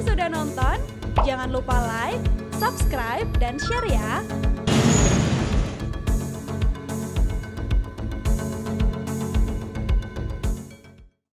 kasih sudah nonton. Jangan lupa like, subscribe, dan share ya.